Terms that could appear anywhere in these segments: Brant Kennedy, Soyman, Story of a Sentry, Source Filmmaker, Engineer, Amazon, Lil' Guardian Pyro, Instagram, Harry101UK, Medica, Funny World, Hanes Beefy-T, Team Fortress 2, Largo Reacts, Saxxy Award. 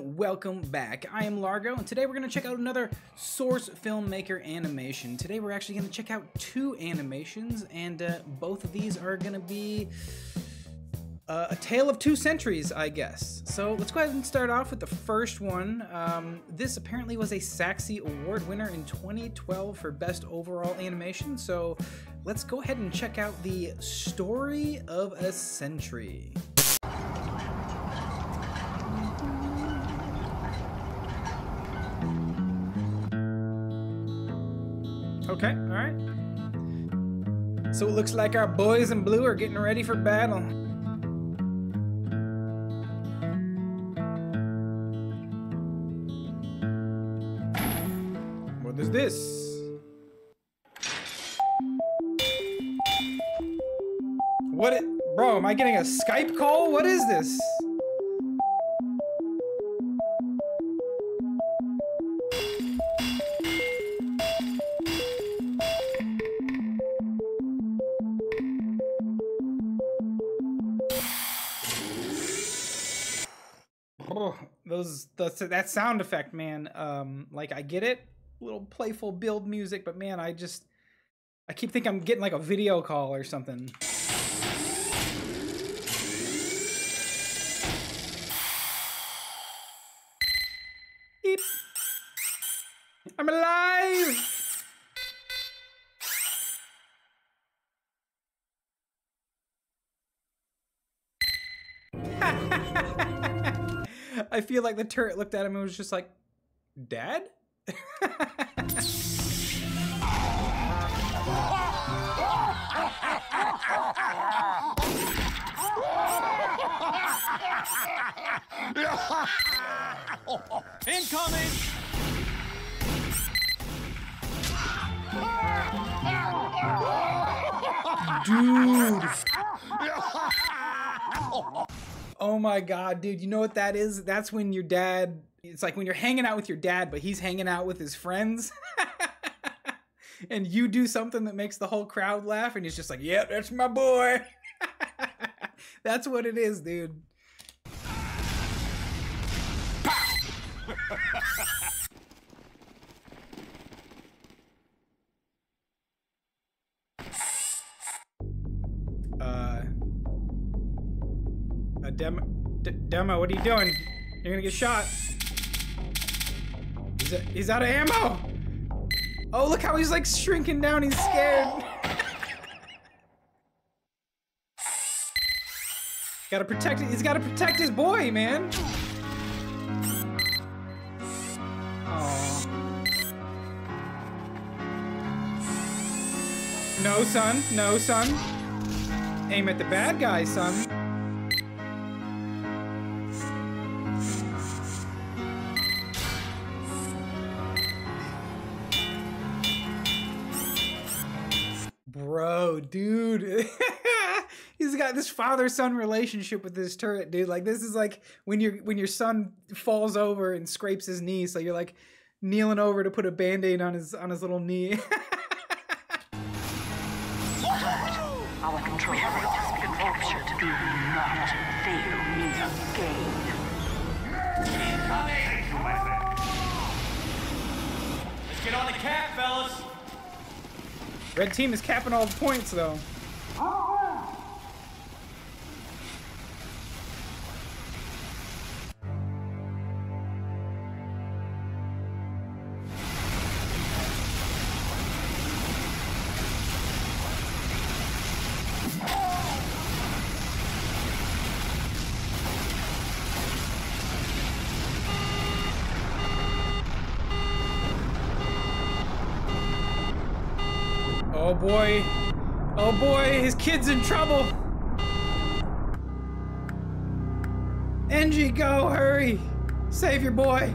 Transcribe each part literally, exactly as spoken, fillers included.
Welcome back. I am Largo, and today we're going to check out another Source Filmmaker animation. Today we're actually going to check out two animations, and uh, both of these are going to be uh, a tale of two centuries, I guess. So let's go ahead and start off with the first one. Um, this apparently was a Saxxy Award winner in twenty twelve for Best Overall Animation, so let's go ahead and check out the Story of a Sentry. Okay, alright. So it looks like our boys in blue are getting ready for battle. What is this? What it, bro, am I getting a Skype call? What is this? Those, the, that sound effect, man. Um, like, I get it, a little playful build music, but man, I just, I keep thinking I'm getting like a video call or something. Beep. I'm alive. I feel like the turret looked at him and was just like, Dad? Incoming! Dude! Oh my God, dude, you know what that is? That's when your dad, it's like when you're hanging out with your dad, but he's hanging out with his friends. And you do something that makes the whole crowd laugh, and he's just like, yep, that's my boy. That's what it is, dude. Demo, D Demo, what are you doing? You're gonna get shot. He's, a, he's out of ammo. Oh, look how he's like shrinking down. He's scared. Gotta protect it. He's gotta protect his boy, man. Aww. No, son. No, son. Aim at the bad guy, son. Bro, dude, he's got this father-son relationship with this turret, dude. Like, this is like when your when your son falls over and scrapes his knee, so you're like kneeling over to put a band-aid on his on his little knee. Our control has been captured. Do not fail me again. Let's get on the cap, fellas. Red team is capping all the points, though. Oh boy, oh boy, his kid's in trouble. Engie, go, hurry. Save your boy.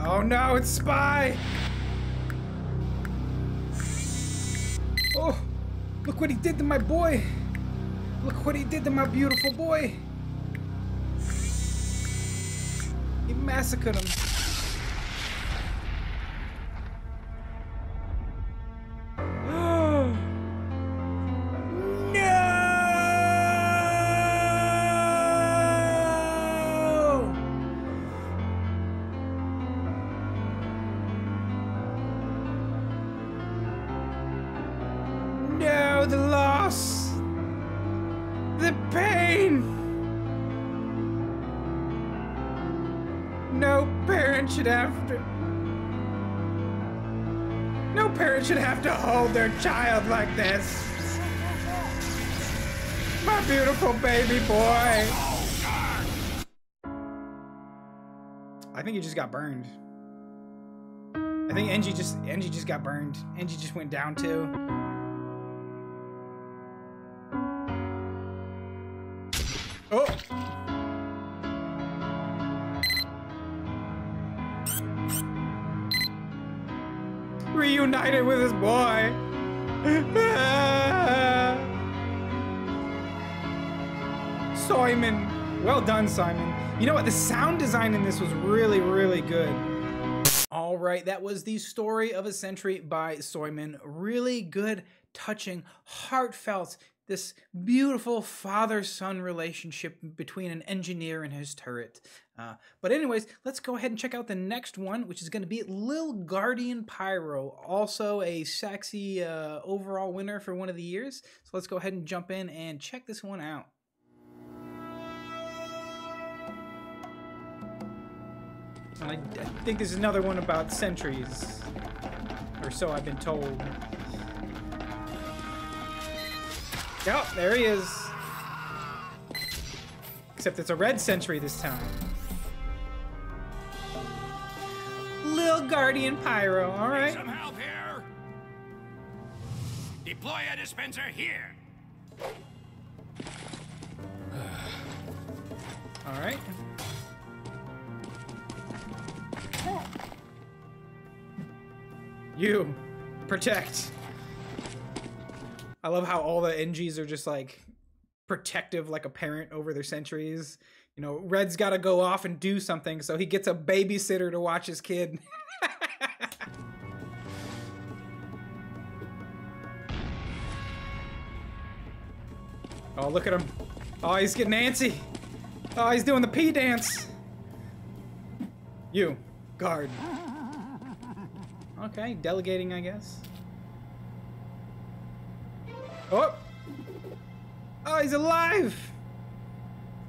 Oh no, it's Spy. Oh, look what he did to my boy. Look what he did to my beautiful boy. He massacred him. mean? No parent should have to... No parent should have to hold their child like this. My beautiful baby boy. I think he just got burned. I think N G just N G just got burned. N G just went down too. Oh. Reunited with his boy. Soyman. Well done, Simon. You know what? The sound design in this was really, really good. All right, that was the Story of a Sentry by Soyman. Really good, touching, heartfelt. This beautiful father-son relationship between an engineer and his turret. Uh, but anyways, let's go ahead and check out the next one, which is going to be Lil' Guardian Pyro, also a Saxxy uh, overall winner for one of the years. So let's go ahead and jump in and check this one out. And I, I think there's another one about sentries, or so I've been told. Yep, there he is. Except it's a red sentry this time. Lil' Guardian Pyro, all right. Need some help here. Deploy a dispenser here. All right. You, protect. I love how all the N Gs are just like protective like a parent over their sentries. You know, Red's got to go off and do something, so he gets a babysitter to watch his kid. Oh, look at him. Oh, he's getting antsy. Oh, he's doing the pee dance. You, guard. Okay, delegating, I guess. Oh! Oh, he's alive!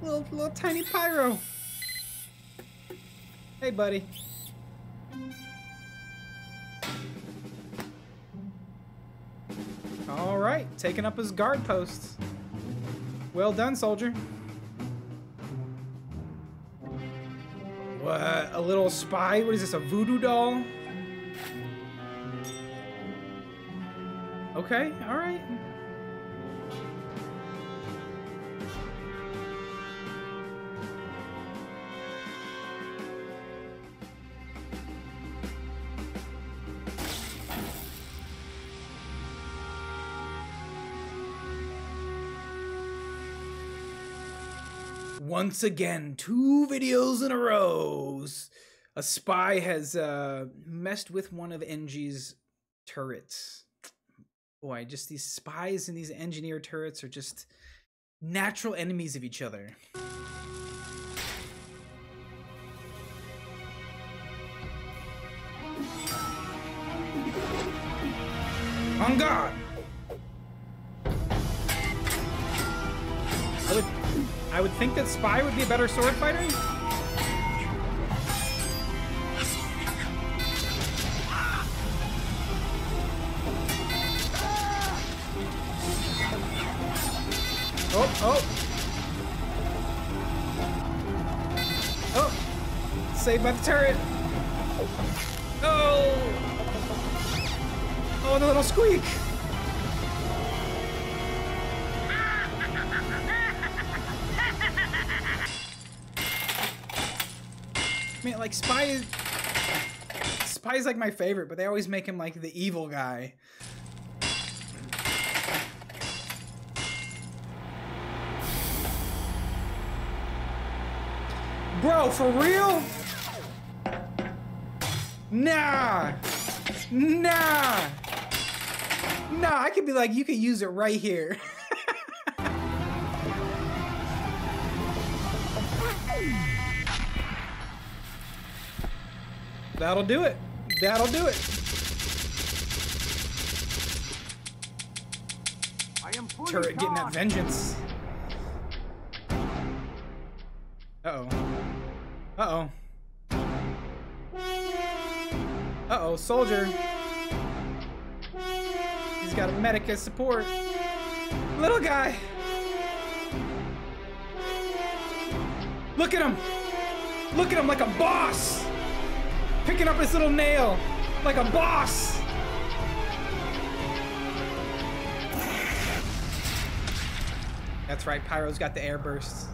Little, little tiny Pyro. Hey, buddy. All right, taking up his guard posts. Well done, soldier. What? A little spy? What is this? A voodoo doll? Okay. All right. Once again, two videos in a row. A spy has uh, messed with one of N G's turrets. Boy, just these spies and these engineer turrets are just natural enemies of each other. On guard! I would think that Spy would be a better sword fighter. Oh, oh. Oh, saved by the turret. Oh. Oh, the little squeak. Man, like Spy is Spy is like my favorite, but they always make him like the evil guy. Bro, for real? Nah, nah, nah. I could be like, you could use it right here. That'll do it. That'll do it. I am turret getting that vengeance. Uh-oh. Uh-oh. Uh-oh, soldier. He's got a Medica support. Little guy. Look at him. Look at him like a boss. Picking up his little nail like a boss. That's right, Pyro's got the air bursts.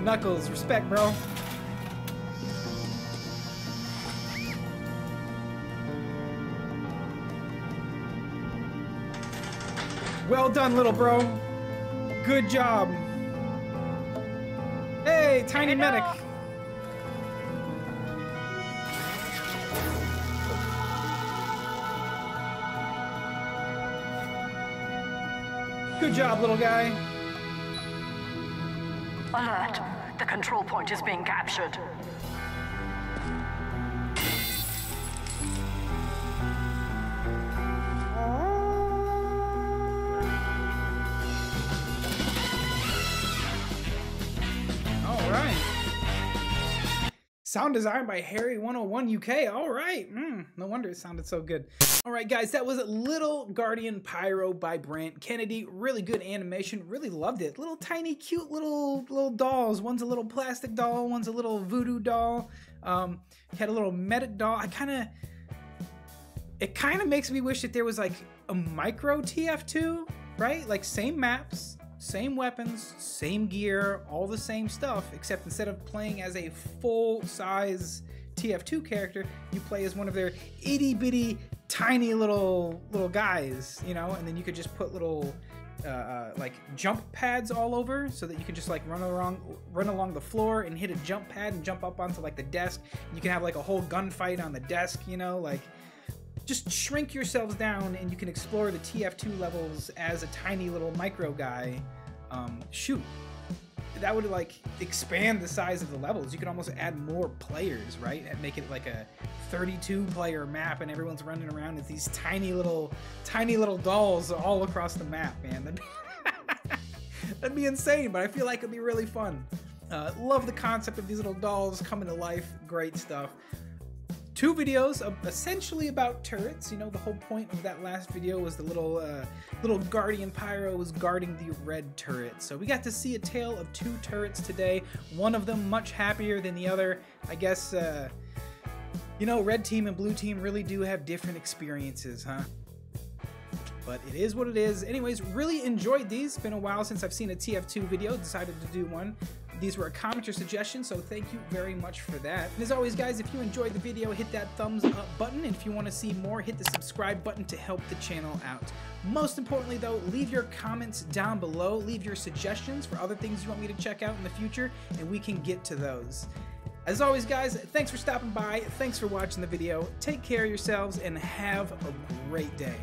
Knuckles, respect, bro. Well done, little bro. Good job. Hey, tiny medic. Good job, little guy. Alert. The control point is being captured. Sound design by Harry one oh one U K. All right. Mm, no wonder it sounded so good. All right, guys, that was Lil' Guardian Pyro by Brant Kennedy. Really good animation. Really loved it. Little tiny, cute little little dolls. One's a little plastic doll. One's a little voodoo doll. Um, had a little medic doll. I kind of... It kind of makes me wish that there was, like, a micro T F two, right? Like, same maps. Same weapons, same gear, all the same stuff, except instead of playing as a full-size T F two character, you play as one of their itty-bitty, tiny little little guys, you know? And then you could just put little, uh, uh, like, jump pads all over so that you could just, like, run along, run along the floor and hit a jump pad and jump up onto, like, the desk. You can have, like, a whole gunfight on the desk, you know? Like, just shrink yourselves down and you can explore the T F two levels as a tiny little micro guy. Um, shoot, that would like expand the size of the levels. You could almost add more players, right? And make it like a thirty-two player map and everyone's running around as these tiny little, tiny little dolls all across the map, man. That'd be, that'd be insane, but I feel like it'd be really fun. Uh, love the concept of these little dolls coming to life. Great stuff. Two videos of essentially about turrets. You know, the whole point of that last video was the little uh, little Guardian Pyro was guarding the red turret. So we got to see a tale of two turrets today. One of them much happier than the other. I guess, uh, you know, red team and blue team really do have different experiences, huh? But it is what it is. Anyways, really enjoyed these. It's been a while since I've seen a T F two video. Decided to do one. These were a commenter suggestion, so thank you very much for that. And as always, guys, if you enjoyed the video, hit that thumbs up button. And if you want to see more, hit the subscribe button to help the channel out. Most importantly, though, leave your comments down below. Leave your suggestions for other things you want me to check out in the future, and we can get to those. As always, guys, thanks for stopping by. Thanks for watching the video. Take care of yourselves, and have a great day.